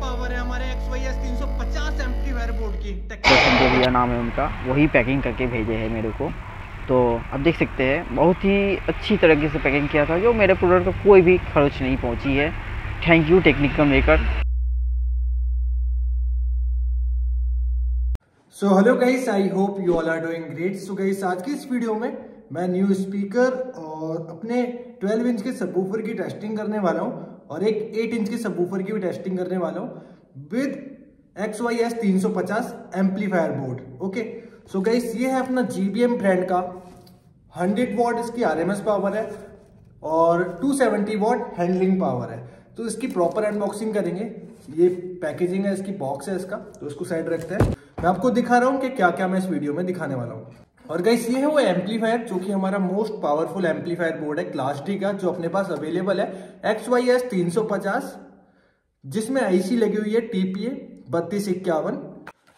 Power है हमारे XYS 350 amplifier board की। टेक्निकल जो भैया नाम है उनका, वही पैकिंग करके भेजे हैं मेरे को। तो आप देख सकते हैं बहुत ही अच्छी तरीके से पैकिंग किया था, जो मेरे प्रोडक्ट को कोई भी खरोंच नहीं पहुंची है। Thank you technical maker. So hello guys, I hope you all are doing great. So guys, आज की इस वीडियो में मैं न्यू स्पीकर और अपने 12 इंच के सबवूफर की टेस्टिंग करने वाला हूँ और एक 8 इंच के सबवूफर की भी टेस्टिंग करने वाला हूँ with XYS 350 amplifier board. Okay so guys, ये है अपना GBM ब्रांड का 100 वॉट इसकी RMS पावर है और 270 वॉट हैंडलिंग पावर है। तो इसकी प्रॉपर अनबॉक्सिंग करेंगे। ये पैकेजिंग है इसकी, बॉक्स है इसका, तो उसको साइड रखते हैं। मैं आपको दिखा रहा हूँ कि क्या क्या मैं इस वीडियो में दिखाने वाला हूँ। और गाइस, ये है वो एम्पलीफायर जो कि हमारा मोस्ट पावरफुल एम्पलीफायर बोर्ड है क्लास डी का, जो अपने पास अवेलेबल है XYS 350, जिसमें आईसी लगी हुई है TPA 3251।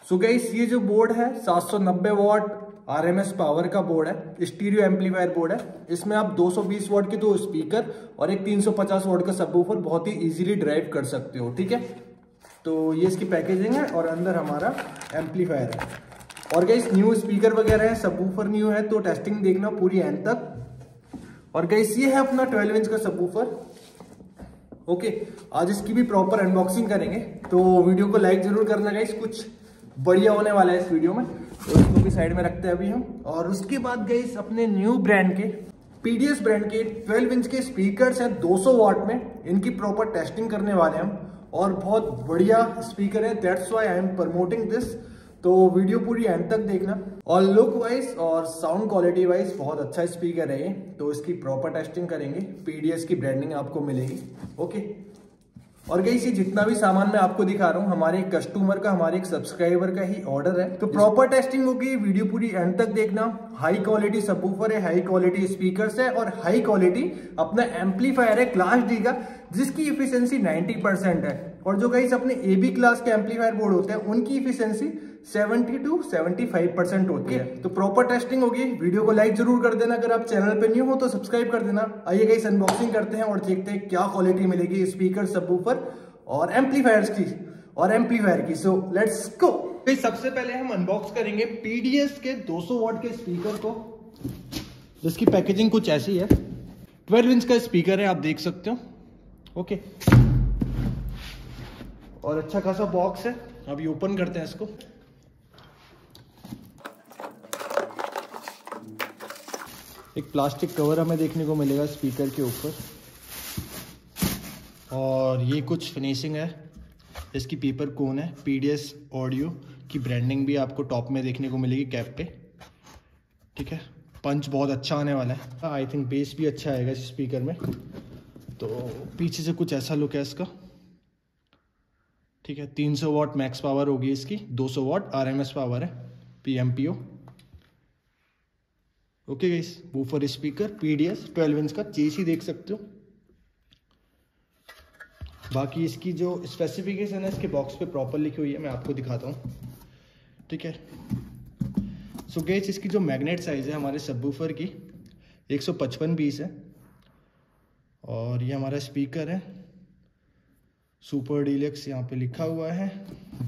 सो गाइस, ये जो बोर्ड है 790 वॉट RMS पावर का बोर्ड है, स्टीरियो एम्पलीफायर बोर्ड है। इसमें आप 220 वॉट के 2 स्पीकर और एक 350 वॉट का सबवूफर बहुत ही इजीली ड्राइव कर सकते हो। ठीक है, तो ये इसकी पैकेजिंग है और अंदर हमारा एम्पलीफायर है। और गाइस, न्यू स्पीकर वगैरह है, सबवूफर न्यू है, तो टेस्टिंग देखना पूरी एंड तक। और गाइस, ये है अपना 12 इंच का सबवूफर। ओके, आज इसकी भी प्रॉपर अनबॉक्सिंग करेंगे, तो वीडियो को लाइक जरूर करना गाइस, कुछ बढ़िया होने वाला है इस वीडियो में। तो इसको भी साइड में रखते हैं अभी हम। और उसके बाद गाइस, अपने न्यू ब्रांड के PDS ब्रांड के 12 इंच के स्पीकर्स हैं 200 वॉट में, इनकी प्रॉपर टेस्टिंग करने वाले हैं हम। और बहुत बढ़िया स्पीकर है, that's why I am promoting this. तो वीडियो पूरी एंड तक देखना। और लुक वाइज और साउंड क्वालिटी वाइज बहुत अच्छा स्पीकर है ये, तो इसकी प्रॉपर टेस्टिंग करेंगे। PDS की ब्रांडिंग आपको मिलेगी। ओके, और गाइस, ये जितना भी सामान मैं आपको दिखा रहा हूँ हमारे एक कस्टमर का, हमारे एक सब्सक्राइबर का ही ऑर्डर है, तो प्रॉपर टेस्टिंग होगी। वीडियो पूरी एंड तक देखना। हाई क्वालिटी सबवूफर है, हाई क्वालिटी स्पीकर्स है और हाई क्वालिटी अपना एम्पलीफायर है क्लास डी का, जिसकी इफिशियंसी 90% है। और जो गाइस अपने AB क्लास के एम्पलीफायर बोर्ड होते हैं उनकी इफिशियंसी 70 to 75% होती है। तो प्रॉपर टेस्टिंग होगी। वीडियो को लाइक जरूर कर देना, अगर आप चैनल पे न्यू हो तो सब्सक्राइब कर देना। आइए गाइस, अनबॉक्सिंग करते हैं और देखते हैं क्या क्वालिटी मिलेगी स्पीकर, सबवूफर और एम्पलीफायर्स की सो लेट्स गो। सबसे पहले हम अनबॉक्स करेंगे PDS के 200 वॉट के स्पीकर को, जिसकी पैकेजिंग कुछ ऐसी है। 12 इंच का स्पीकर है, आप देख सकते हो। ओके, और अच्छा खासा बॉक्स है। अभी ओपन करते हैं इसको। एक प्लास्टिक कवर हमें देखने को मिलेगा स्पीकर के ऊपर। और ये कुछ फिनिशिंग है, इसकी पेपर कोन है। PDS ऑडियो की ब्रांडिंग भी आपको टॉप में देखने को मिलेगी, कैप पे। ठीक है, पंच बहुत अच्छा आने वाला है। आई थिंक बेस भी अच्छा आएगा इस स्पीकर में। तो पीछे से कुछ ऐसा लुक है इसका। ठीक है, 300 वॉट मैक्स पावर होगी इसकी, 200 वॉट RMS पावर है, PMPO। Okay guys, woofer speaker PDS 12 inch का चीज ही देख सकते हो। बाकी इसकी जो स्पेसिफिकेशन है इसके बॉक्स पे प्रॉपर लिखी हुई है, मैं आपको दिखाता हूँ। ठीक है, सो गाइस, इसकी जो मैग्नेट साइज है हमारे सबवूफर की 155 पीस है। और ये हमारा स्पीकर है सुपर डिलक्स, यहाँ पे लिखा हुआ है।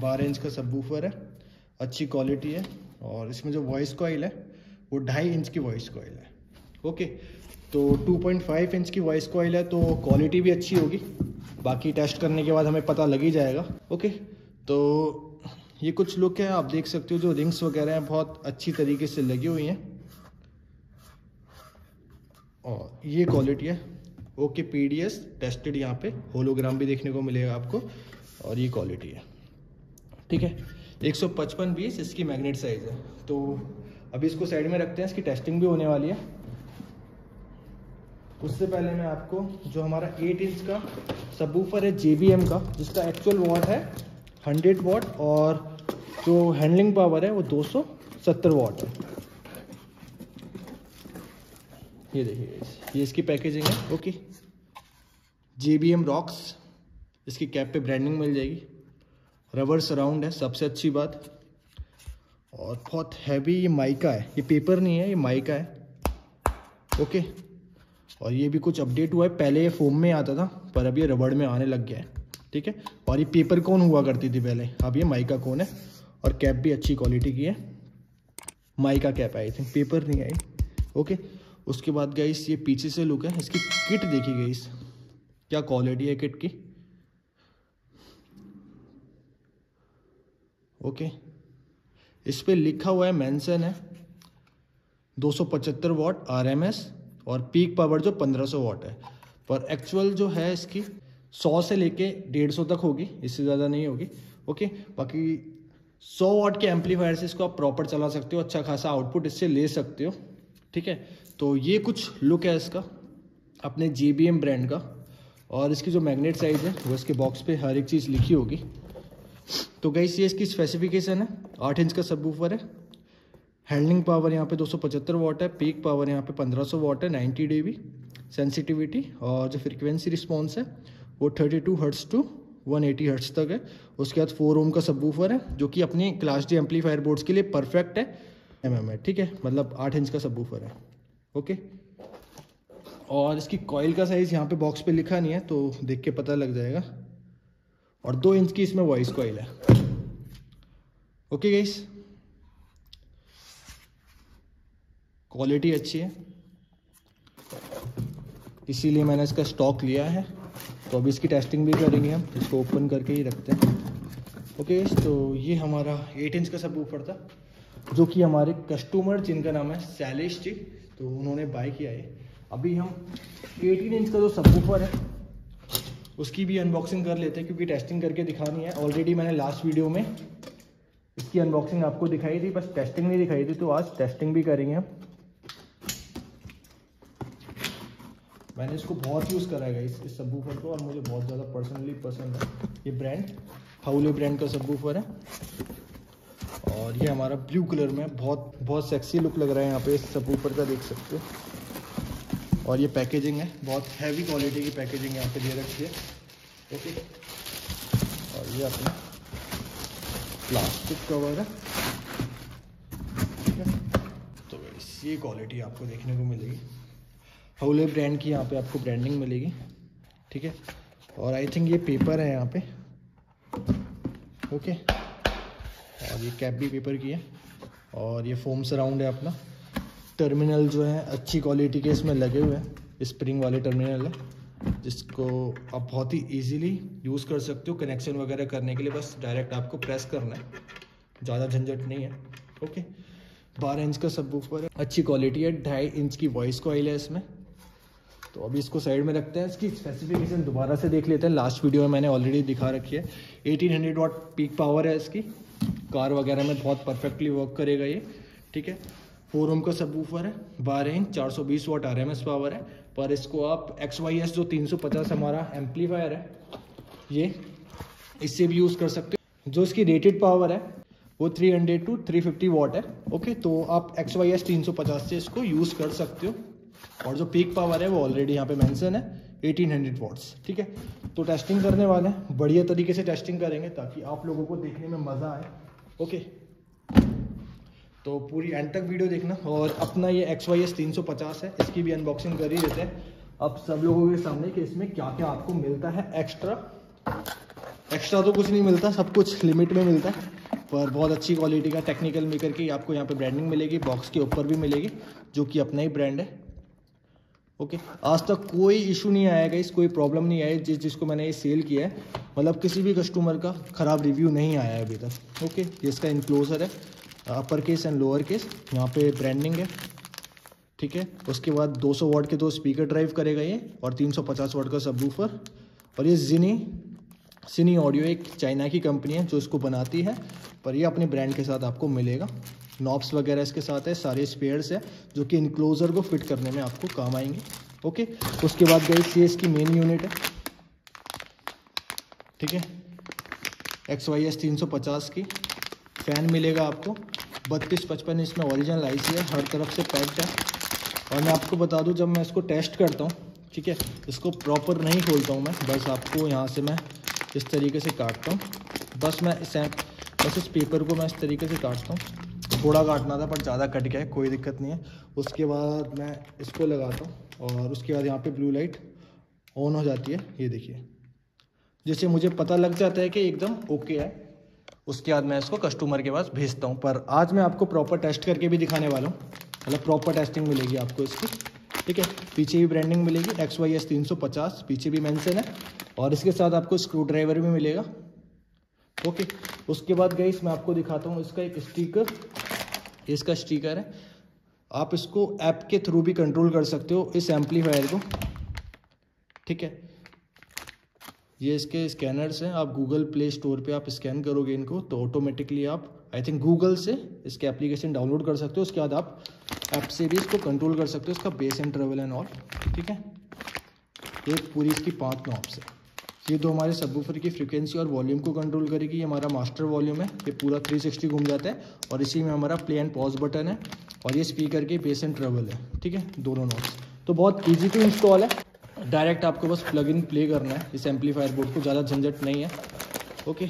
12 इंच का सबवूफर है, अच्छी क्वालिटी है। और इसमें जो वॉइस कॉइल है वो 2.5 इंच की वॉइस कॉइल है। ओके, तो 2.5 इंच की वॉइस कॉइल है, तो क्वालिटी भी अच्छी होगी। बाकी टेस्ट करने के बाद हमें पता लग ही जाएगा। ओके, तो ये कुछ लुक है, आप देख सकते हो। जो रिंग्स वगैरह हैं बहुत अच्छी तरीके से लगी हुई हैं। और ये क्वालिटी है। ओके, PDS टेस्टेड, यहाँ पे होलोग्राम भी देखने को मिलेगा आपको। और ये क्वालिटी है। ठीक है, 155 पीस इसकी मैग्नेट साइज है। तो अभी इसको साइड में रखते हैं, इसकी टेस्टिंग भी होने वाली है। उससे पहले मैं आपको जो हमारा 8 इंच का सबवूफर है JBM का, जिसका एक्चुअल वॉट है 100 वॉट और जो हैंडलिंग पावर है वो 270 वॉट है। ये देखिए, ये इसकी पैकेजिंग है। ओके, JBM रॉक्स, इसकी कैप पे ब्रांडिंग मिल जाएगी। रबर सराउंड है, सबसे अच्छी बात। और बहुत हैवी ये माइका है, ये पेपर नहीं है, ये माइका है। ओके, और ये भी कुछ अपडेट हुआ है। पहले ये फोम में आता था पर अब ये रबड़ में आने लग गया है। ठीक है। और ये पेपर कोन हुआ करती थी पहले, अब ये माइका कोन है और कैप भी अच्छी क्वालिटी की है, mica cap I think, paper नहीं आई। ओके, उसके बाद गाइस ये पीछे से लुक है, इसकी किट देखी गाइस, क्या क्वालिटी है किट की। ओके, इस पर लिखा हुआ है, मेंशन है 275 वॉट आरएमएस और पीक पावर जो 1500 वॉट है, पर एक्चुअल जो है इसकी 100 से लेके 150 तक होगी, इससे ज़्यादा नहीं होगी। ओके, बाकी 100 वॉट के एम्पलीफायर से इसको आप प्रॉपर चला सकते हो, अच्छा खासा आउटपुट इससे ले सकते हो, ठीक है। तो ये कुछ लुक है इसका अपने जीबीएम ब्रांड का, और इसकी जो मैग्नेट साइज है वो इसके बॉक्स पे हर एक चीज़ लिखी होगी। तो गाइस ये इसकी स्पेसिफिकेशन है, 8 इंच का सबवूफर है, हैंडलिंग पावर यहाँ पे 275 वॉट है, पीक पावर यहाँ पे 1500 वॉट है, 90 dB सेंसिटिविटी, और जो फ्रीक्वेंसी रिस्पॉन्स है वो 32 हर्ट्स टू 180 हर्ट्स तक है। उसके बाद 4 ओम का सबवूफर है जो कि अपनी क्लास डी एम्पलीफायर बोर्ड्स के लिए परफेक्ट है, एमएम है, ठीक है, मतलब 8 इंच का सबवूफर है। ओके, और इसकी कॉइल का साइज़ यहाँ पे बॉक्स पे लिखा नहीं है तो देख के पता लग जाएगा, और 2 इंच की इसमें वॉइस कॉइल है। ओके गाइस, क्वालिटी अच्छी है, इसीलिए मैंने इसका स्टॉक लिया है, तो अभी इसकी टेस्टिंग भी करेंगे हम, इसको ओपन करके ही रखते हैं। ओके गाइस, तो ये हमारा 8 इंच का सबवूफर था जो कि हमारे कस्टमर जिनका नाम है शैलेश जी, तो उन्होंने बाय किया है। अभी हम 18 इंच का जो सबवूफर है उसकी भी अनबॉक्सिंग कर लेते हैं, क्योंकि टेस्टिंग करके दिखानी है। ऑलरेडी मैंने लास्ट वीडियो में इसकी अनबॉक्सिंग आपको दिखाई थी, बस टेस्टिंग नहीं दिखाई थी, तो आज टेस्टिंग भी करेंगे हम। मैंने इसको बहुत यूज़ कराएगा इस सबवूफर को, और मुझे बहुत ज़्यादा पर्सनली पसंद है ये ब्रांड, हाउले ब्रांड का सबवूफर है। और ये हमारा ब्लू कलर में बहुत सेक्सी लुक लग रहा है यहाँ पे इस सबवूफर का, देख सकते हो। और ये पैकेजिंग है, बहुत हैवी क्वालिटी की पैकेजिंग यहाँ पे दे रखी है। ओके, और ये अपना प्लास्टिक कवर है, ठीक है। तो ये क्वालिटी आपको देखने को मिलेगी, हौले ब्रांड की यहाँ पे आपको ब्रांडिंग मिलेगी, ठीक है। और आई थिंक ये पेपर है यहाँ पे, ओके, और ये कैप भी पेपर की है, और ये फोम सराउंड है अपना। टर्मिनल जो है अच्छी क्वालिटी के इसमें लगे हुए हैं, स्प्रिंग वाले टर्मिनल है, जिसको आप बहुत ही इजीली यूज़ कर सकते हो कनेक्शन वगैरह करने के लिए, बस डायरेक्ट आपको प्रेस करना है, ज़्यादा झंझट नहीं है। ओके, 12 इंच का सबवूफर है, अच्छी क्वालिटी है, 2.5 इंच की वॉइस कॉइल है इसमें। तो अभी इसको साइड में रखते हैं, इसकी स्पेसिफिकेशन दोबारा से देख लेते हैं, लास्ट वीडियो में मैंने ऑलरेडी दिखा रखी है। 1800 वॉट पीक पावर है इसकी, कार वगैरह में बहुत परफेक्टली वर्क करेगा ये, ठीक है। 4 ओम का सबवूफर है, 12 इंच 420 वॉट आरएमएस पावर है, पर इसको आप XYS जो 350 हमारा एम्पलीफायर है ये, इससे भी यूज़ कर सकते हो। जो इसकी रेटेड पावर है वो 300 टू 350 वॉट है। ओके, तो आप XYS 350 से इसको यूज़ कर सकते हो, और जो पीक पावर है वो ऑलरेडी यहाँ पे मेंशन है 1800 वॉट्स, ठीक है। तो टेस्टिंग करने वाले हैं, बढ़िया तरीके से टेस्टिंग करेंगे ताकि आप लोगों को देखने में मज़ा आए। ओके, तो पूरी एंड तक वीडियो देखना, और अपना ये XYS 350 है, इसकी भी अनबॉक्सिंग कर ही देते हैं अब सब लोगों के सामने कि इसमें क्या क्या आपको मिलता है। एक्स्ट्रा तो कुछ नहीं मिलता, सब कुछ लिमिट में मिलता है, पर बहुत अच्छी क्वालिटी का टेक्निकल मेकर की आपको यहाँ पे ब्रांडिंग मिलेगी, बॉक्स के ऊपर भी मिलेगी, जो कि अपना ही ब्रांड है। ओके, आज तक कोई इशू नहीं आएगा, इस कोई प्रॉब्लम नहीं आई जिसको मैंने ये सेल किया है, मतलब किसी भी कस्टमर का ख़राब रिव्यू नहीं आया है अभी तक। ओके, इसका इनक्लोजर है, upper case and lower case, यहाँ पे ब्रांडिंग है, ठीक है। उसके बाद 200 वॉट के 2 स्पीकर ड्राइव करेगा ये, और 350 वॉट का सबवूफर, और ये सिनी ऑडियो एक चाइना की कंपनी है जो इसको बनाती है, पर ये अपने ब्रांड के साथ आपको मिलेगा। नॉब्स वगैरह इसके साथ है, सारे स्पेयर्स है जो कि इनक्लोजर को फिट करने में आपको काम आएंगे। ओके, उसके बाद गाइस ये इसकी मेन यूनिट है, ठीक है, XYS 350 की। फ़ैन मिलेगा आपको 3255, इसमें ओरिजिनल आईसी है, हर तरफ से पैक्ड है। और मैं आपको बता दूं, जब मैं इसको टेस्ट करता हूं, ठीक है, इसको प्रॉपर नहीं खोलता हूं मैं, बस आपको यहां से मैं इस तरीके से काटता हूं, बस इस पेपर को मैं इस तरीके से काटता हूं, थोड़ा काटना था पर ज़्यादा कट गया है, कोई दिक्कत नहीं है। उसके बाद मैं इसको लगाता हूँ, और उसके बाद यहाँ पर ब्लू लाइट ऑन हो जाती है, ये देखिए, जिससे मुझे पता लग जाता है कि एकदम ओके है। उसके बाद मैं इसको कस्टमर के पास भेजता हूँ। पर आज मैं आपको प्रॉपर टेस्ट करके भी दिखाने वाला हूँ, मतलब प्रॉपर टेस्टिंग मिलेगी आपको इसकी, ठीक है। पीछे भी ब्रांडिंग मिलेगी XYS 350, पीछे भी मेंशन है, और इसके साथ आपको स्क्रू ड्राइवर भी मिलेगा, ओके। उसके बाद गाइस मैं आपको दिखाता हूँ इसका एक स्टिकर, इसका स्टिकर है। आप इसको ऐप के थ्रू भी कंट्रोल कर सकते हो इस एम्पलीफायर को, ठीक है। ये इसके स्कैनर्स हैं, आप गूगल प्ले स्टोर पे आप स्कैन करोगे इनको तो ऑटोमेटिकली आप आई थिंक गूगल से इसके एप्लीकेशन डाउनलोड कर सकते हो। उसके बाद आप ऐप से भी इसको कंट्रोल कर सकते हो, इसका bass and travel and all, ठीक है। ये पूरी इसकी 5 नॉब्स है। ये तो हमारे सबवूफर की फ्रीक्वेंसी और वॉल्यूम को कंट्रोल करेगी। ये हमारा मास्टर वॉल्यूम है, ये पूरा 360 घूम जाता है, और इसी में हमारा प्ले एंड पॉज बटन है, और ये स्पीकर की बेस एंड ट्रेवल है, ठीक है। दोनों नॉब्स तो बहुत ईजी टू इंस्टॉल है। डायरेक्ट आपको बस प्लग इन प्ले करना है इस एम्पलीफायर बोर्ड को, ज़्यादा झंझट नहीं है, ओके।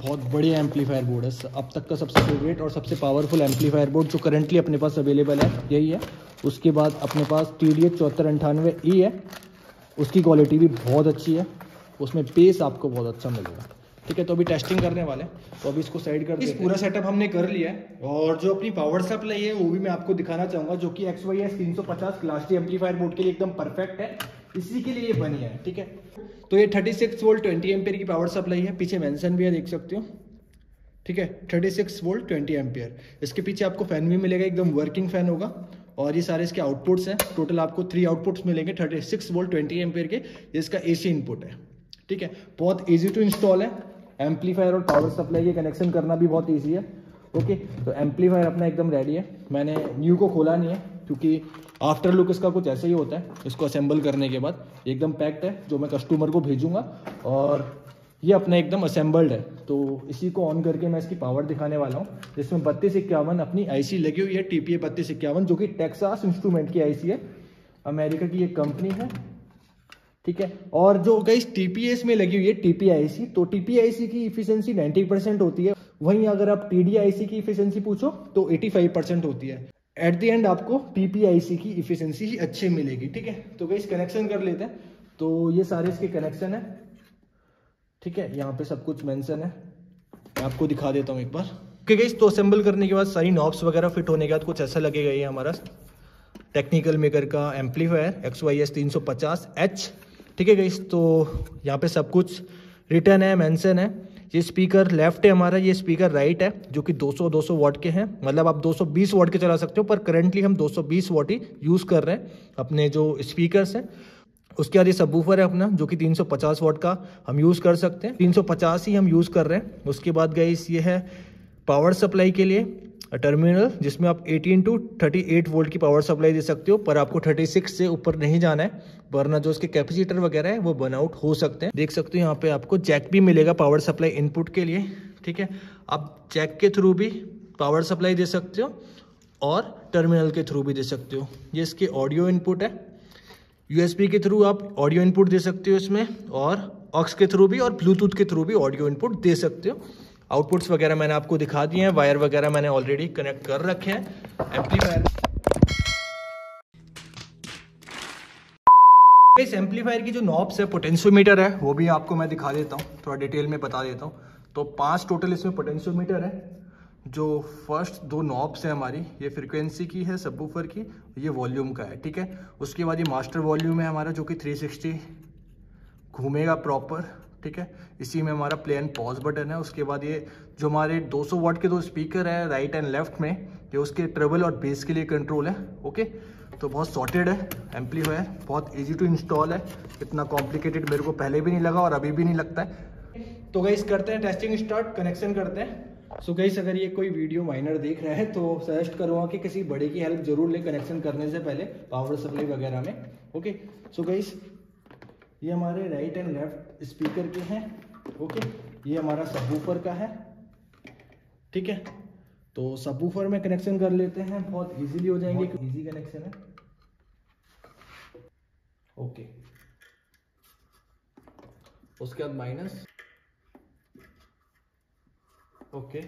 बहुत बढ़िया एम्पलीफायर बोर्ड है, अब तक का सबसे फेवरेट और सबसे पावरफुल एम्पलीफायर बोर्ड जो करंटली अपने पास अवेलेबल है यही है। उसके बाद अपने पास TDA7498E है, उसकी क्वालिटी भी बहुत अच्छी है, उसमें बेस आपको बहुत अच्छा मिलेगा, ठीक है। तो अभी टेस्टिंग करने वाले हैं, तो अभी इसको साइड कर देते हैं। पूरा सेटअप हमने कर लिया है, और जो अपनी पावर सप्लाई है वो भी मैं आपको दिखाना चाहूँगा, जो कि XYS 350 class D amplifier board के लिए एकदम परफेक्ट है, इसी के लिए ये बनी है, ठीक है। तो ये 36 वोल्ट 20 एम्पियर की पावर सप्लाई है, पीछे मेंशन भी है, देख सकते हो, ठीक है। 36 वोल्ट 20 एम्पियर। इसके पीछे आपको फैन भी मिलेगा, एकदम वर्किंग फैन होगा, और ये सारे इसके आउटपुट्स हैं। टोटल आपको 3 आउटपुट्स मिलेंगे 36 वोल्ट 20 एम्पियर के, जिसका AC इनपुट है, ठीक है। बहुत ईजी टू इंस्टॉल है। एम्पलीफायर और पावर सप्लाई के कनेक्शन करना भी बहुत ईजी है, ओके। तो एम्पलीफायर अपना एकदम रेडी है। मैंने न्यू को खोला नहीं है क्योंकि आफ्टर लुक इसका कुछ ऐसे ही होता है। इसको असेंबल करने के बाद एकदम पैक्ड है, जो मैं कस्टमर को भेजूंगा, और ये अपना एकदम असेंबल्ड है। तो इसी को ऑन करके मैं इसकी पावर दिखाने वाला हूँ, जिसमें 3251 अपनी IC लगी हुई है, TPA 3251, जो कि टेक्सास इंस्ट्रूमेंट की IC है, अमेरिका की ये कंपनी है, ठीक है। और जो गाइस TPS में लगी हुई है TPA IC, तो TPA IC की इफिशियंसी 90% होती है। वहीं अगर आप TDA IC की इफिशियंसी पूछो तो 85% होती है। एट द एंड आपको TPA IC की इफिशियंसी ही अच्छी मिलेगी, ठीक है। तो गाइस कनेक्शन कर लेते हैं। तो ये सारे इसके कनेक्शन है, ठीक है। यहाँ पे सब कुछ मेंशन है, मैं आपको दिखा देता हूँ एक बार। ओके गाइस, तो असेंबल करने के बाद सारी नॉब्स वगैरह फिट होने के बाद कुछ ऐसा लगेगा। ये हमारा टेक्निकल मेकर का एम्पलीफायर XYS 350H, ठीक है गाइस। तो यहाँ पे सब कुछ रिटर्न है, मेंशन है। ये स्पीकर लेफ्ट है हमारा, ये स्पीकर राइट है, जो कि 200 वाट के हैं। मतलब आप 220 वाट के चला सकते हो, पर करंटली हम 220 वाट ही यूज़ कर रहे हैं अपने जो स्पीकर्स हैं। उसके बाद ये सबवूफर है अपना, जो कि 350 वाट का हम यूज़ कर सकते हैं, 350 ही हम यूज़ कर रहे हैं। उसके बाद गाइस ये है पावर सप्लाई के लिए टर्मिनल, जिसमें आप 18 to 38 वोल्ट की पावर सप्लाई दे सकते हो, पर आपको 36 से ऊपर नहीं जाना है, वरना जो इसके कैपेसिटर वगैरह है वो बर्नआउट हो सकते हैं। देख सकते हो यहाँ पे आपको जैक भी मिलेगा पावर सप्लाई इनपुट के लिए, ठीक है। आप जैक के थ्रू भी पावर सप्लाई दे सकते हो और टर्मिनल के थ्रू भी दे सकते हो। ये इसके ऑडियो इनपुट है, USB के थ्रू आप ऑडियो इनपुट दे सकते हो इसमें, और ऑक्स के थ्रू भी और ब्लूटूथ के थ्रू भी ऑडियो इनपुट दे सकते हो। आउटपुट्स वगैरह मैंने आपको दिखा दिए हैं, वायर वगैरह मैंने ऑलरेडी कनेक्ट कर रखे हैं। एम्पलीफायर, इस एम्पलीफायर की जो नॉब्स है, पोटेंशियोमीटर है, वो भी आपको मैं दिखा देता हूँ, थोड़ा डिटेल में बता देता हूँ। तो 5 टोटल इसमें पोटेंशियोमीटर है। जो फर्स्ट 2 नॉब्स है हमारी, ये फ्रीक्वेंसी की है सबवूफर की, ये वॉल्यूम का है, ठीक है। उसके बाद ये मास्टर वॉल्यूम है हमारा, जो कि 360 घूमेगा प्रॉपर, ठीक है। इसी में हमारा प्ले एंड पॉज बटन है। उसके बाद ये जो हमारे 200 वाट के 2 स्पीकर हैं राइट एंड लेफ्ट में, ये उसके ट्रेवल और बेस के लिए कंट्रोल है, ओके। तो बहुत सॉर्टेड है एम्पलीफायर, बहुत ईजी टू इंस्टॉल है, इतना कॉम्प्लिकेटेड मेरे को पहले भी नहीं लगा और अभी भी नहीं लगता है। तो गाइस करते हैं टेस्टिंग स्टार्ट, कनेक्शन करते हैं। सो गाइस, अगर ये कोई वीडियो माइनर देख रहा है तो सजेस्ट करूँगा कि किसी बड़े की हेल्प जरूर ले कनेक्शन करने से पहले पावर सप्लाई वगैरह में, ओके। सो गाइस, ये हमारे राइट एंड लेफ्ट स्पीकर के हैं, ओके। ये हमारा सबवूफर का है, ठीक है। तो सबवूफर में कनेक्शन कर लेते हैं, बहुत इजीली हो जाएंगे, इजी कनेक्शन है, ओके। उसके बाद minus, okay.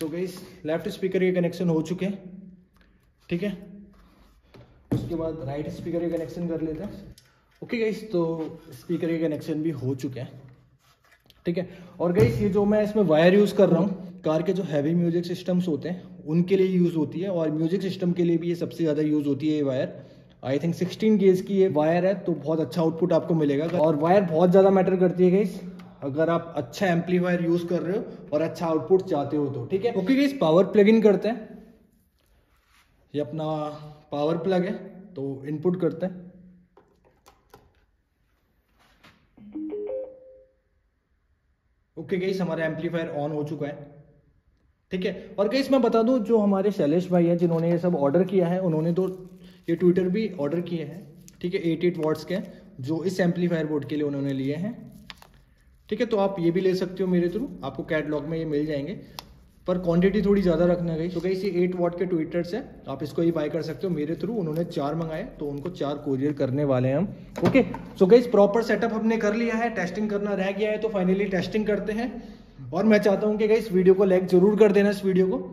So guys, left speaker के कनेक्शन हो चुके हैं, ठीक है। उसके बाद राइट स्पीकर के कनेक्शन कर लेते हैं। ओके गाइस, तो स्पीकर के कनेक्शन भी हो चुके हैं, ठीक है। और गाइस ये जो मैं इसमें वायर यूज़ कर रहा हूँ, कार के जो हैवी म्यूजिक सिस्टम्स होते हैं उनके लिए यूज़ होती है, और म्यूजिक सिस्टम के लिए भी ये सबसे ज़्यादा यूज़ होती है। ये वायर आई थिंक 16 गेज की ये वायर है, तो बहुत अच्छा आउटपुट आपको मिलेगा। और वायर बहुत ज़्यादा मैटर करती है गाइस, अगर आप अच्छा एम्पलीफायर यूज़ कर रहे हो और अच्छा आउटपुट चाहते हो तो, ठीक है। Okay guys, power plug in करते हैं, ये अपना पावर प्लग है, तो इनपुट करते हैं। ओके गाइस, हमारा एम्पलीफायर ऑन हो चुका है, ठीक है। और गाइस मैं बता दूं, जो हमारे शैलेश भाई हैं जिन्होंने ये सब ऑर्डर किया है, उन्होंने तो ये ट्विटर भी ऑर्डर किए हैं, ठीक है, 88 वॉट्स के, जो इस एम्पलीफायर बोर्ड के लिए उन्होंने लिए हैं, ठीक है। तो आप ये भी ले सकते हो मेरे थ्रू, आपको कैटलॉग में ये मिल जाएंगे, पर क्वांटिटी थोड़ी ज़्यादा रखना गई। तो गाइस ये 8 वॉट के ट्विटर्स है, आप इसको ही बाय कर सकते हो मेरे थ्रू। उन्होंने 4 मंगाए, तो उनको 4 कोरियर करने वाले हैं हम। Okay, so guys proper setup हमने कर लिया है, टेस्टिंग करना रह गया है, तो फाइनली टेस्टिंग करते हैं। और मैं चाहता हूँ कि गाइस वीडियो को लाइक जरूर कर देना, इस वीडियो को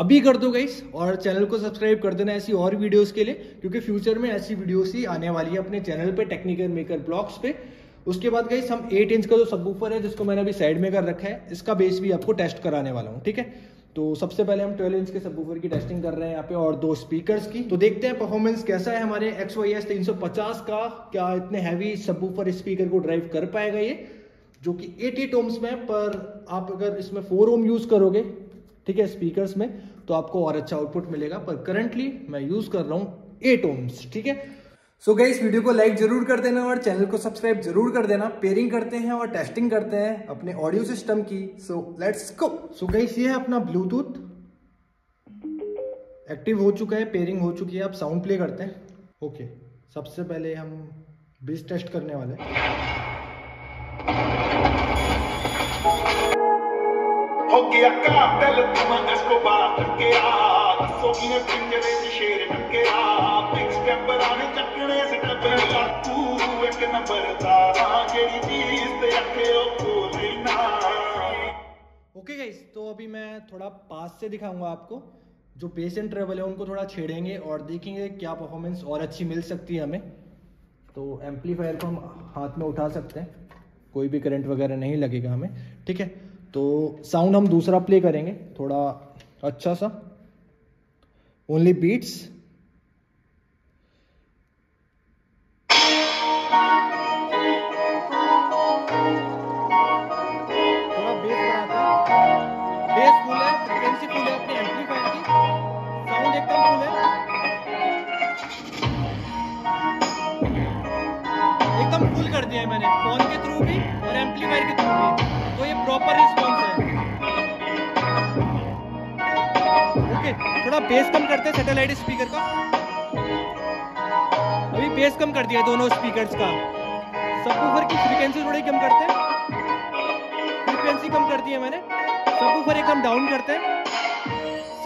अभी कर दो गाइस, और चैनल को सब्सक्राइब कर देना ऐसी और वीडियोज़ के लिए, क्योंकि फ्यूचर में ऐसी वीडियोज़ ही आने वाली है अपने चैनल पर, टेक्निकल मेकर ब्लॉग्स पे। उसके बाद गाइस हम 8 इंच का जो सबवूफर है, जिसको मैंने अभी साइड में कर रखा है, इसका बेस भी आपको टेस्ट कराने वाला हूँ, ठीक है। तो सबसे पहले हम 12 इंच के सबवूफर की टेस्टिंग कर रहे हैं यहाँ पे, और 2 स्पीकर्स की। तो देखते हैं परफॉर्मेंस कैसा है हमारे XYS 350 का, क्या इतने हैवी सबवूफर स्पीकर को ड्राइव कर पाएगा ये, जो कि 88 ओम्स में है, पर आप अगर इसमें 4 ओम यूज़ करोगे, ठीक है, स्पीकर्स में, तो आपको और अच्छा आउटपुट मिलेगा। पर करंटली मैं यूज़ कर रहा हूँ 8 ओम्स, ठीक है। सो गाइस वीडियो को लाइक जरूर कर देना और चैनल को सब्सक्राइब जरूर कर देना। पेयरिंग करते हैं और टेस्टिंग करते हैं अपने ऑडियो सिस्टम की। So let's go. So guys ये है अपना ब्लूटूथ, एक्टिव हो चुका है, पेयरिंग हो चुकी है। आप साउंड प्ले करते हैं। ओके, सबसे पहले हम बेस टेस्ट करने वाले हैं। ओके गाइस, तो अभी मैं थोड़ा पास से दिखाऊंगा आपको, जो बेस एंड ट्रेवल है उनको थोड़ा छेड़ेंगे और देखेंगे क्या परफॉर्मेंस और अच्छी मिल सकती है हमें। तो एम्पलीफायर को हम हाथ में उठा सकते हैं, कोई भी करंट वगैरह नहीं लगेगा हमें, ठीक है। तो साउंड हम दूसरा प्ले करेंगे, थोड़ा अच्छा सा, ओनली बीट्स। कर दिया है मैंने फोन के थ्रू भी और एम्पलीफायर के थ्रू भी, तो ये प्रॉपर रिस्पॉन्स है। ओके, थोड़ा बेस कम करते हैं सैटेलाइट स्पीकर का। अभी बेस कम कर दिया है दोनों स्पीकर्स का। सबवूफर की फ्रीक्वेंसी थोड़ी कम करते हैं, फ्रीक्वेंसी कम कर दी है मैंने। सबवूफर एकदम डाउन करते हैं,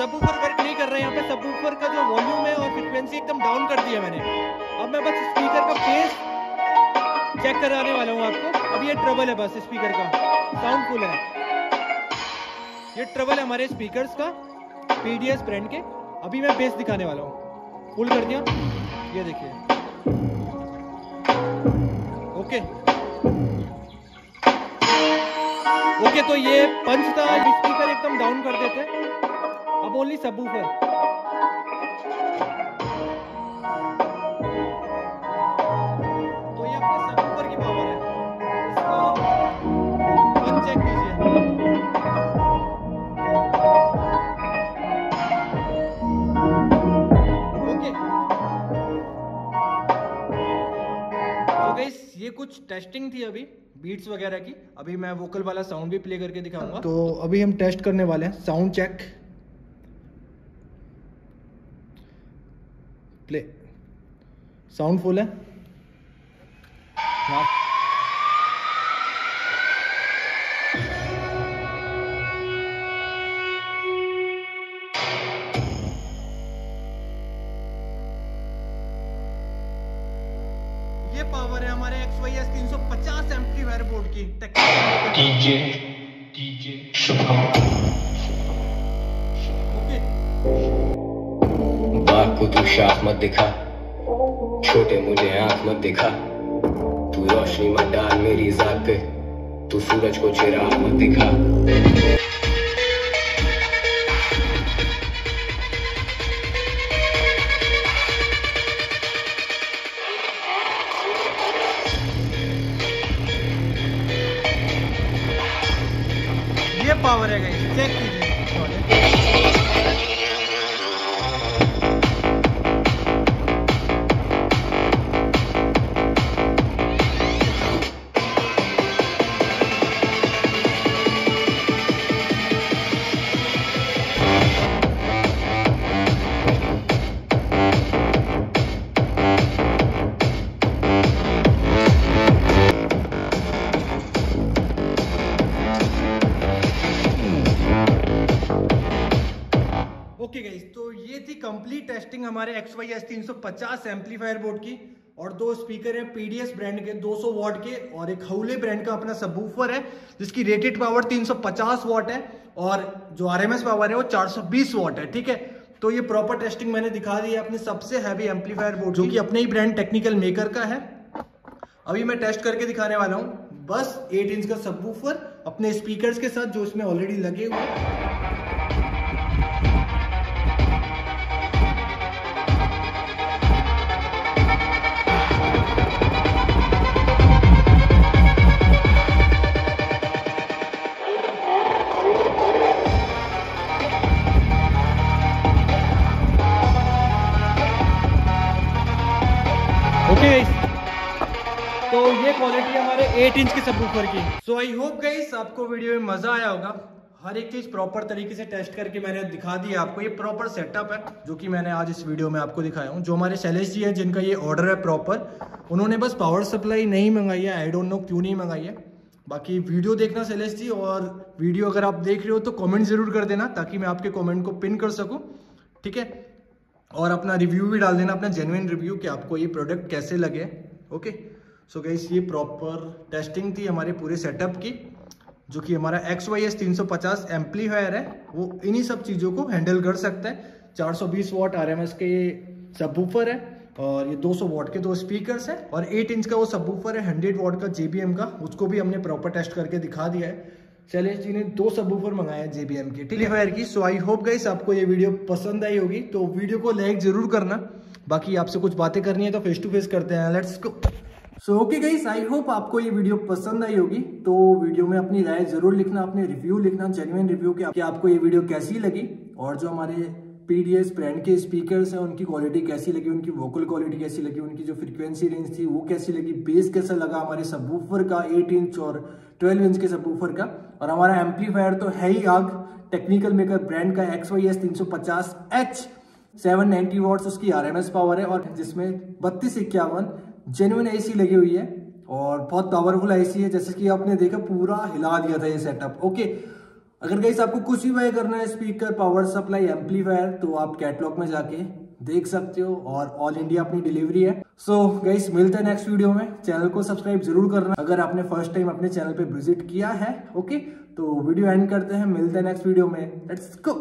सबवूफर वर्क नहीं कर रहे हैं यहाँ पे। सबवूफर का जो वॉल्यूम है और फ्रिक्वेंसी एकदम डाउन कर दिया मैंने। अब मैं बस स्पीकर का बेस चेक कराने वाला हूँ आपको। अब ये ट्रबल है बस स्पीकर का, साउंड फुल है। ये ट्रबल है हमारे स्पीकर्स का, PDS ब्रांड के। अभी मैं बेस दिखाने वाला हूँ, फुल कर दिया, ये देखिए। ओके ओके, तो ये पंच था, स्पीकर एकदम डाउन कर देते हैं। अब ओनली सबवूफर, कुछ टेस्टिंग थी अभी बीट्स वगैरह की। अभी मैं वोकल वाला साउंड भी प्ले करके दिखाऊंगा। तो अभी हम टेस्ट करने वाले हैं, sound check, play, sound full है। ये पावर है हमारे XYS 350 एम्पलीफायर बोर्ड की। डीजे शुभम बाप को तू शाप मत दिखा, छोटे मुझे आंख मत दिखा, तू रोशनी मत डाल मेरी जात पे, तू सूरज को चिराग मत दिखा। ये पावर है गाइस, चेक कीजिए। तो ये थी कंप्लीट टेस्टिंग हमारे XYS 350 एम्पलीफायर बोर्ड की। और दो स्पीकर हैं PDS ब्रांड के 200 वॉट के, और एक हौले ब्रांड का अपना सबवूफर है जिसकी रेटेड पावर 350 वॉट है और जो RMS पावर है वो 420 वॉट है। ठीक है, तो ये प्रॉपर टेस्टिंग मैंने दिखा दी है अपने सबसे हैवी एम्पलीफायर बोर्ड जो कि अपने ही ब्रांड टेक्निकल मेकर का है। अभी मैं टेस्ट करके दिखाने वाला हूँ, बस 8 इंच का सबवूफर अपने स्पीकर के साथ जो इसमें ऑलरेडी लगे हुए हैं। तो ये क्वालिटी हमारे 8 इंच के सबवूफर की। सो आई होप गाइस आपको वीडियो में मजा आया होगा। हर एक चीज प्रॉपर तरीके से टेस्ट करके मैंने दिखा दी आपको। ये प्रॉपर सेटअप है जो कि मैंने आज इस वीडियो में आपको दिखाया हूँ। जो हमारे शैलेश जी है जिनका ये ऑर्डर है प्रॉपर, उन्होंने बस पावर सप्लाई नहीं मंगाई है, आई डोंट नो क्यों नहीं मंगाई है। बाकी वीडियो देखना शैलेश जी, और वीडियो अगर आप देख रहे हो तो कॉमेंट जरूर कर देना ताकि मैं आपके कॉमेंट को पिन कर सकूँ। ठीक है, और अपना रिव्यू भी डाल देना, अपना जेन्युइन रिव्यू कि आपको ये प्रोडक्ट कैसे लगे। ओके सो गाइस ये प्रॉपर टेस्टिंग थी हमारे पूरे सेटअप की जो कि हमारा XYS 350 एम्पलीफायर है, वो इन्हीं सब चीज़ों को हैंडल कर सकता है। 420 वॉट RMS के ये सबवूफर है और ये 200 वॉट के 2 स्पीकर्स हैं, और 8 इंच का वो सबवूफर है 100 वॉट का GBM का, उसको भी हमने प्रॉपर टेस्ट करके दिखा दिया है। शैलेश जी ने 2 सबवूफर मंगाए हैं JBM के एम्पलीफायर की। सो आई होप गाइस आपको ये वीडियो पसंद आई होगी, तो वीडियो को लाइक जरूर करना। बाकी आपसे कुछ बातें करनी है तो फेस टू फेस करते हैं, let's go. So okay guys I hope आपको ये वीडियो पसंद आई होगी, तो वीडियो में अपनी राय जरूर लिखना, अपने रिव्यू लिखना, जेन्युइन रिव्यू कि आपको ये वीडियो कैसी लगी, और जो हमारे PDS ब्रांड के स्पीकर्स हैं उनकी क्वालिटी कैसी लगी, उनकी वोकल क्वालिटी कैसी लगी, उनकी जो फ्रीक्वेंसी रेंज थी वो कैसी लगी, बेस कैसा लगा हमारे सबवूफर का 8 इंच और 12 इंच के सबवूफर का। और हमारा एम्पलीफायर तो है ही आग, टेक्निकल मेकर ब्रांड का XYS 350H 790 वॉट्स उसकी RMS पावर है, और जिसमें 3251 जेन्युइन IC लगी हुई है और बहुत पावरफुल IC है, जैसे कि आपने देखा पूरा हिला दिया था ये सेटअप। ओके, अगर गाइस आपको कुछ भी बाय करना है स्पीकर, पावर सप्लाई, एम्पलीफायर, तो आप कैटलॉग में जाके देख सकते हो, और ऑल इंडिया अपनी डिलीवरी है। सो गाइस मिलते हैं नेक्स्ट वीडियो में। चैनल को सब्सक्राइब जरूर करना अगर आपने फर्स्ट टाइम अपने चैनल पे विजिट किया है। ओके तो वीडियो एंड करते हैं, मिलते हैं नेक्स्ट वीडियो में, let's go.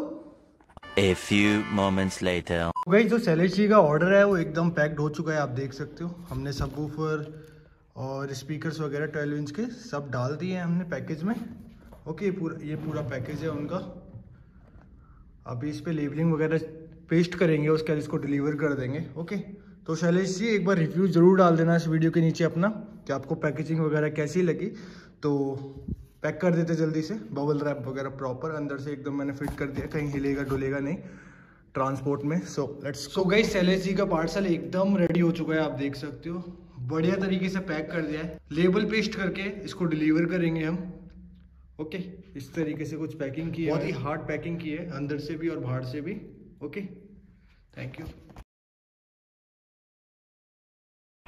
A few moments later guys जो शैलेश जी का ऑर्डर है वो एकदम पैक्ड हो चुका है, आप देख सकते हो। हमने सबवूफर और स्पीकर्स वगैरह 12 इंच के सब डाल दिए हैं हमने पैकेज में। ओके ये पूरा पैकेज है उनका। अभी इस पर लेबलिंग वगैरह पेस्ट करेंगे, उसके बाद इसको डिलीवर कर देंगे। ओके तो शैलेश जी एक बार रिव्यू ज़रूर डाल देना इस वीडियो के नीचे अपना कि आपको पैकेजिंग वगैरह कैसी लगी। तो पैक कर देते जल्दी से, बबल रैप वगैरह प्रॉपर अंदर से एकदम मैंने फिट कर दिया, कहीं हिलेगा डुलेगा नहीं ट्रांसपोर्ट में। So let's go guys, Shailesh ji का पार्सल एकदम रेडी हो चुका है, आप देख सकते हो। बढ़िया तरीके से पैक कर दिया है, लेबल पेस्ट करके इसको डिलीवर करेंगे हम। ओके इस तरीके से कुछ पैकिंग की है, बहुत ही हार्ड पैकिंग की है अंदर से भी और बाहर से भी। Okay thank you.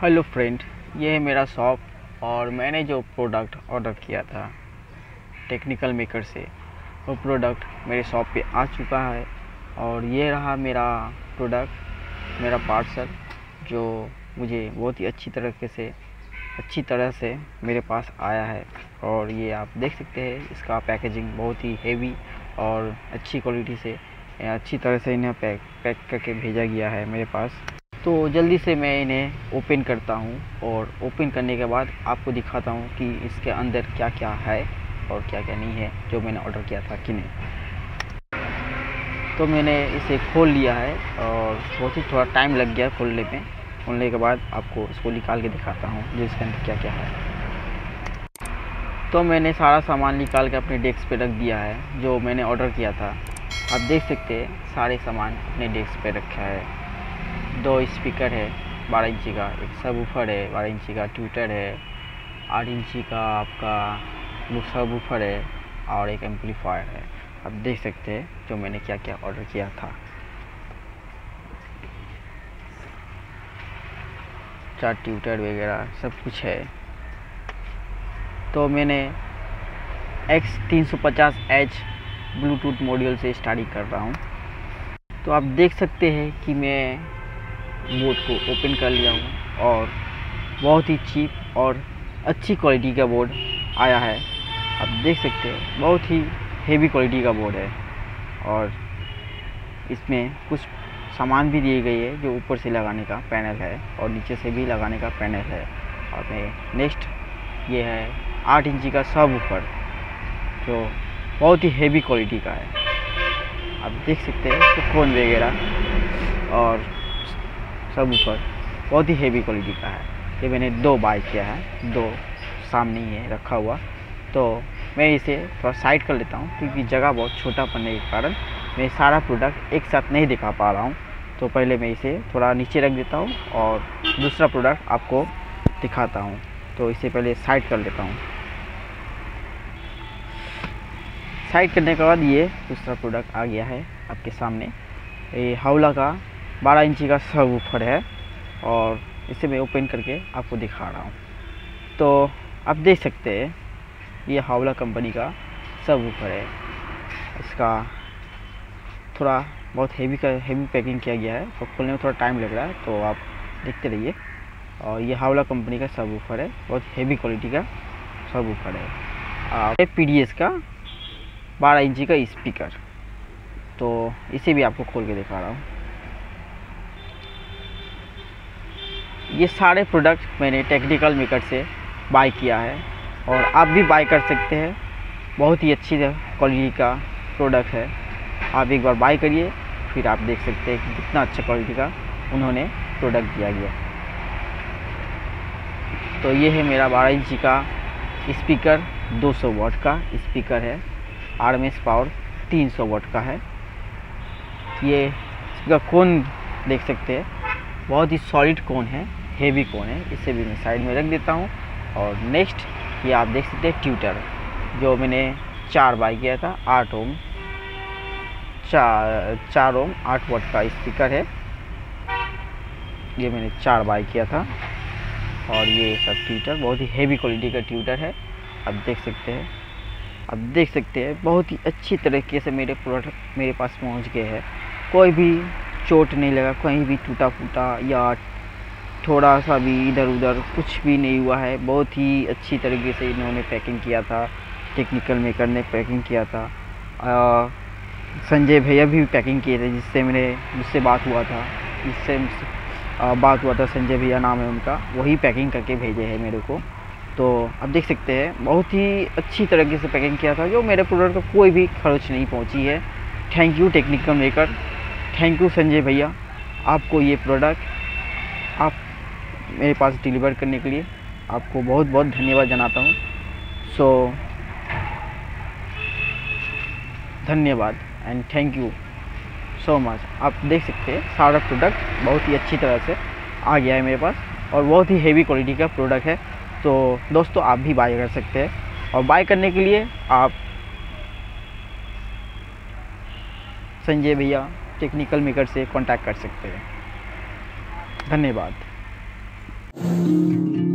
Hello friend, ये है मेरा शॉप, और मैंने जो प्रोडक्ट ऑर्डर किया था टेक्निकल मेकर से वो प्रोडक्ट मेरे शॉप पे आ चुका है। और ये रहा मेरा प्रोडक्ट, मेरा पार्सल जो मुझे बहुत ही अच्छी तरह से मेरे पास आया है। और ये आप देख सकते हैं इसका पैकेजिंग बहुत ही हेवी और अच्छी क्वालिटी से अच्छी तरह से इन्हें पैक करके भेजा गया है मेरे पास। तो जल्दी से मैं इन्हें ओपन करता हूँ और ओपन करने के बाद आपको दिखाता हूँ कि इसके अंदर क्या क्या है और क्या क्या नहीं है जो मैंने ऑर्डर किया था कि नहीं। तो मैंने इसे खोल लिया है और बहुत ही थोड़ा टाइम लग गया खोलने में। खोलने के बाद आपको इसको निकाल के दिखाता हूँ जो इसके अंदर क्या क्या है। तो मैंने सारा सामान निकाल के अपने डेस्क पे रख दिया है जो मैंने ऑर्डर किया था। आप देख सकते हैं सारे सामान अपने डेस्क पे रखा है। 2 स्पीकर है 12 इंची का, एक सबवूफर है 12 इंची का, ट्यूटर है 8 इंची का आपका सबवूफर है और एक एम्पलीफायर है। आप देख सकते हैं जो मैंने क्या क्या ऑर्डर किया था। 4 ट्यूटर वगैरह सब कुछ है। तो मैंने X350H ब्लूटूथ मॉड्यूल से स्टार्टिंग कर रहा हूँ। तो आप देख सकते हैं कि मैं बोर्ड को ओपन कर लिया हूँ और बहुत ही चीप और अच्छी क्वालिटी का बोर्ड आया है। आप देख सकते हैं बहुत ही हेवी क्वालिटी का बोर्ड है और इसमें कुछ सामान भी दिए गए हैं जो ऊपर से लगाने का पैनल है और नीचे से भी लगाने का पैनल है। और मैं नेक्स्ट ये है 8 इंची का सबवूफर जो बहुत ही हेवी क्वालिटी का है। आप देख सकते हैं तो फोन वगैरह और सबवूफर बहुत ही हेवी क्वालिटी का है। ये मैंने 2 बाय किया है, 2 सामने ही है रखा हुआ। तो मैं इसे थोड़ा साइड कर लेता हूँ क्योंकि जगह बहुत छोटा पड़ने के कारण मैं सारा प्रोडक्ट एक साथ नहीं दिखा पा रहा हूँ। तो पहले मैं इसे थोड़ा नीचे रख देता हूँ और दूसरा प्रोडक्ट आपको दिखाता हूँ। तो इसे पहले साइड कर लेता हूँ। साइड करने के बाद ये दूसरा प्रोडक्ट आ गया है आपके सामने। ये हाउला का 12 इंची का सबवूफर है और इसे मैं ओपन करके आपको दिखा रहा हूँ। तो आप देख सकते हैं ये हाउला कंपनी का सबवूफर है। इसका थोड़ा बहुत हेवी पैकिंग किया गया है और खोलने में थोड़ा टाइम लग रहा है, तो आप देखते रहिए। और ये हाउला कंपनी का सबवूफर है, बहुत हेवी क्वालिटी का सबवूफर है। और PDS का 12 इंची का स्पीकर, तो इसे भी आपको खोल के दिखा रहा हूँ। ये सारे प्रोडक्ट मैंने टेक्निकल मेकर से बाय किया है और आप भी बाय कर सकते हैं। बहुत ही अच्छी क्वालिटी का प्रोडक्ट है। आप एक बार बाय करिए फिर आप देख सकते हैं कि कितना अच्छा क्वालिटी का उन्होंने प्रोडक्ट दिया गया है। तो ये है मेरा 12 इंची का स्पीकर, 200 वाट का स्पीकर है। RMS पावर 300 वाट का है। ये इसका कोन देख सकते हैं, बहुत ही सॉलिड कोन है, हेवी कोन है। इसे भी मैं साइड में रख देता हूँ। और नेक्स्ट ये आप देख सकते हैं ट्यूटर जो मैंने 4 बाय किया था, 8 ओम 8 वाट का स्पीकर है। ये मैंने 4 बाय किया था और ये सब ट्यूटर बहुत ही हेवी क्वालिटी का ट्यूटर है। आप देख सकते हैं बहुत ही अच्छी तरीके से मेरे प्रोडक्ट मेरे पास पहुंच गए हैं। कोई भी चोट नहीं लगा, कहीं भी टूटा फूटा या थोड़ा सा भी इधर उधर कुछ भी नहीं हुआ है। बहुत ही अच्छी तरीके से इन्होंने पैकिंग किया था, टेक्निकल मेकर ने पैकिंग किया था। संजय भैया भी पैकिंग किए थे, जिससे मुझसे बात हुआ था, संजय भैया नाम है उनका, वही पैकिंग करके भेजे हैं मेरे को। तो आप देख सकते हैं बहुत ही अच्छी तरीके से पैकिंग किया था जो मेरे प्रोडक्ट को कोई भी खर्च नहीं पहुंची है। Thank you technical maker, thank you Sanjay भैया, आपको ये प्रोडक्ट आप मेरे पास डिलीवर करने के लिए आपको बहुत बहुत धन्यवाद जनाता हूँ। सो धन्यवाद and thank you so much. आप देख सकते हैं सारा प्रोडक्ट बहुत ही अच्छी तरह से आ गया है मेरे पास और बहुत ही हेवी क्वालिटी का प्रोडक्ट है। तो दोस्तों आप भी बाय कर सकते हैं और बाय करने के लिए आप संजय भैया टेक्निकल मेकर से कांटेक्ट कर सकते हैं। धन्यवाद।